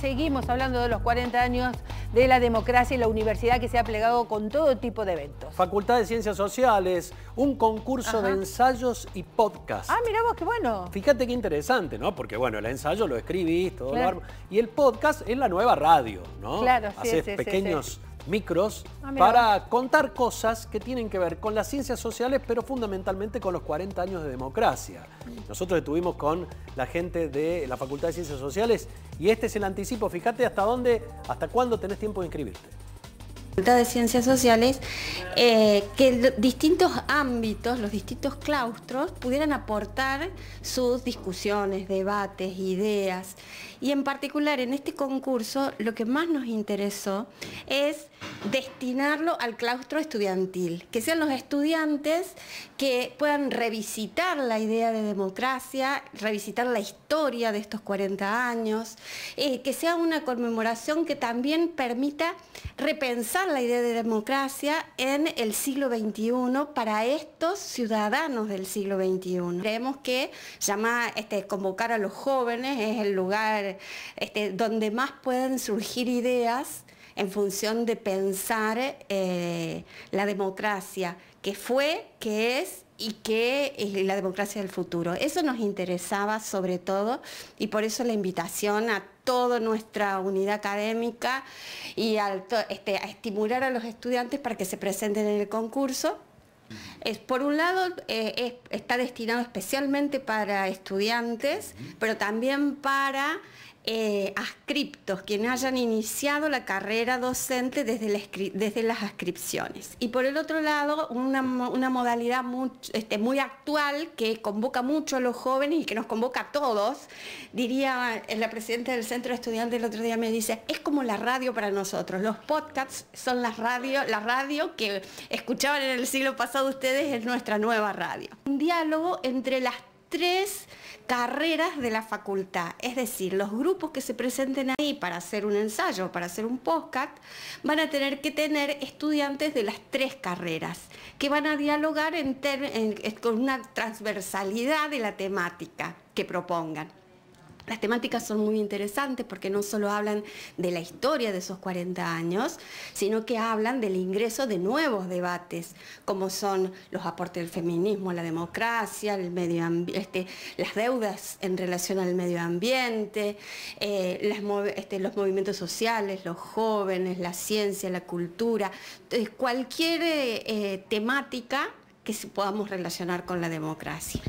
Seguimos hablando de los 40 años de la democracia y la universidad que se ha plegado con todo tipo de eventos. Facultad de Ciencias Sociales, un concurso de ensayos y podcast. Ah, mirá vos, qué bueno. Fíjate qué interesante, ¿no? Porque, bueno, el ensayo lo escribís, todo lo armas. Y el podcast es la nueva radio, ¿no? Claro, sí, hacés pequeños micros para contar cosas que tienen que ver con las ciencias sociales, pero fundamentalmente con los 40 años de democracia. Nosotros estuvimos con la gente de la Facultad de Ciencias Sociales y este es el anticipo. Fíjate hasta cuándo tenés tiempo de inscribirte. Facultad de Ciencias Sociales, que distintos ámbitos, los distintos claustros pudieran aportar sus discusiones, debates, ideas. Y en particular en este concurso lo que más nos interesó es destinarlo al claustro estudiantil, que sean los estudiantes que puedan revisitar la idea de democracia, revisitar la historia de estos 40 años, que sea una conmemoración que también permita repensar la idea de democracia en el siglo XXI para estos ciudadanos del siglo XXI. Creemos que convocar a los jóvenes es el lugar donde más pueden surgir ideas en función de pensar la democracia que fue, que es y que es la democracia del futuro. Eso nos interesaba sobre todo y por eso la invitación a toda nuestra unidad académica y a estimular a los estudiantes para que se presenten en el concurso. Por un lado está destinado especialmente para estudiantes, pero también para ascriptos, quienes hayan iniciado la carrera docente desde las ascripciones. Y por el otro lado, una modalidad muy actual que convoca mucho a los jóvenes y que nos convoca a todos. Diría la presidenta del Centro de Estudiantes el otro día, me dice, es como la radio para nosotros. Los podcasts son la radio que escuchaban en el siglo pasado ustedes, es nuestra nueva radio. Un diálogo entre las tres carreras de la facultad, es decir, los grupos que se presenten ahí para hacer un ensayo, para hacer un podcast, van a tener que tener estudiantes de las tres carreras, que van a dialogar con una transversalidad de la temática que propongan. Las temáticas son muy interesantes porque no solo hablan de la historia de esos 40 años, sino que hablan del ingreso de nuevos debates, como son los aportes del feminismo a la democracia, el medio ambiente, las deudas en relación al medio ambiente, los movimientos sociales, los jóvenes, la ciencia, la cultura, cualquier temática que podamos relacionar con la democracia.